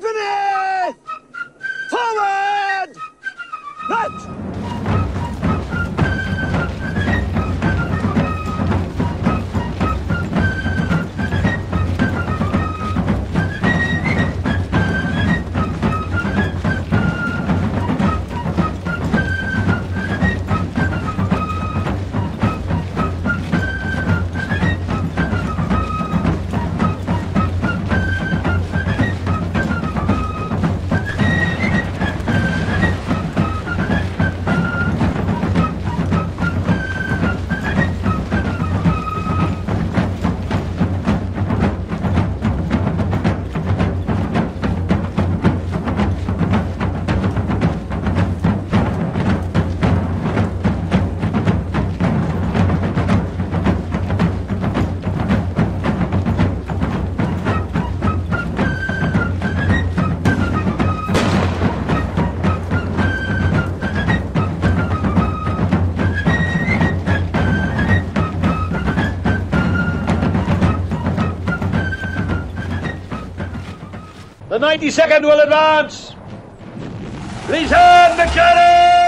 company! Forward! Right! The 92nd will advance. Return the cannon!